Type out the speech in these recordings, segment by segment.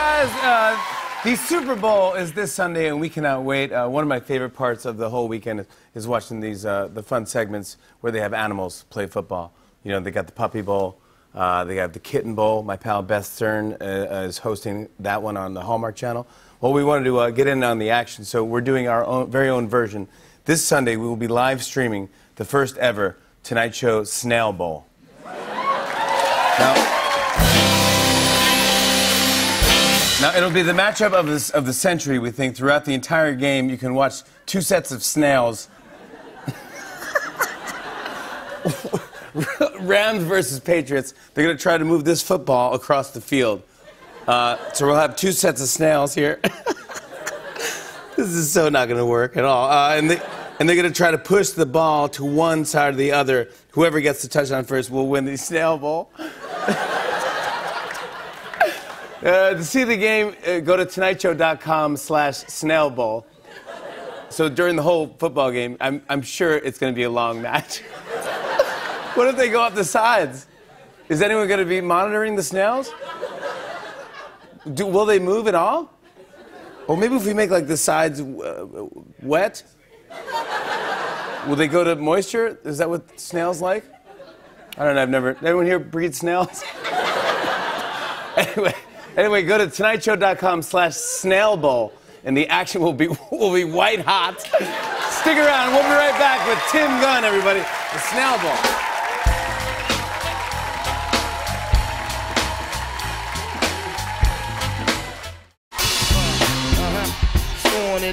guys. The Super Bowl is this Sunday, and we cannot wait. One of my favorite parts of the whole weekend is watching these the fun segments where they have animals play football. You know, they got the Puppy Bowl, they got the Kitten Bowl. My pal Beth Stern is hosting that one on the Hallmark Channel. Well, we wanted to get in on the action, so we're doing our own, very own version. This Sunday, we will be live streaming the first ever Tonight Show Snail Bowl. Now, it'll be the matchup of the century, we think. Throughout the entire game, you can watch two sets of snails. Rams versus Patriots. They're going to try to move this football across the field. So we'll have two sets of snails here. This is so not going to work at all. And they're going to try to push the ball to one side or the other. Whoever gets the touchdown first will win the Snail Bowl. To see the game, go to tonightshow.com/snailbowl. So during the whole football game, I'm sure it's going to be a long match. What if they go off the sides? Is anyone going to be monitoring the snails? Will they move at all? Or maybe if we make like the sides wet, will they go to moisture? Is that what snails like? I don't know. Everyone here breeds snails? Anyway, go to tonightshow.com/snailbowl, and the action will be white hot. Stick around. We'll be right back with Tim Gunn, everybody. The Snail Bowl.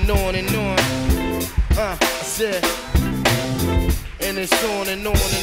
On and on. I said, and it's on and on.